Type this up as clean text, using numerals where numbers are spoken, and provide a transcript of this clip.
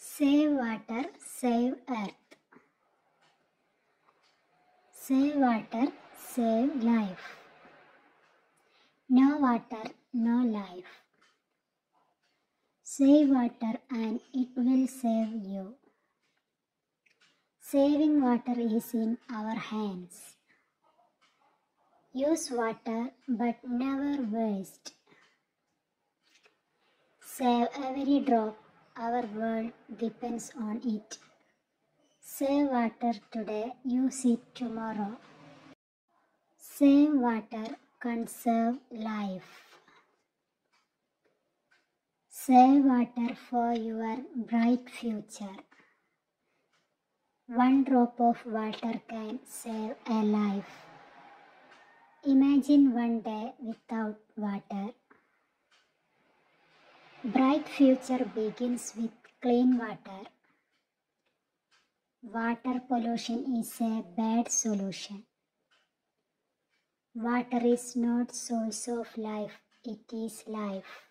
Save water, save earth. Save water, save life. No water, no life. Save water and it will save you. Saving water is in our hands. Use water but never waste. Save every drop. Our world depends on it. Save water today, use it tomorrow. Save water, conserve life. Save water for your bright future. One drop of water can save a life. Imagine one day without water. Bright future begins with clean water. Water pollution is a bad solution. Water is not source of life, it is life.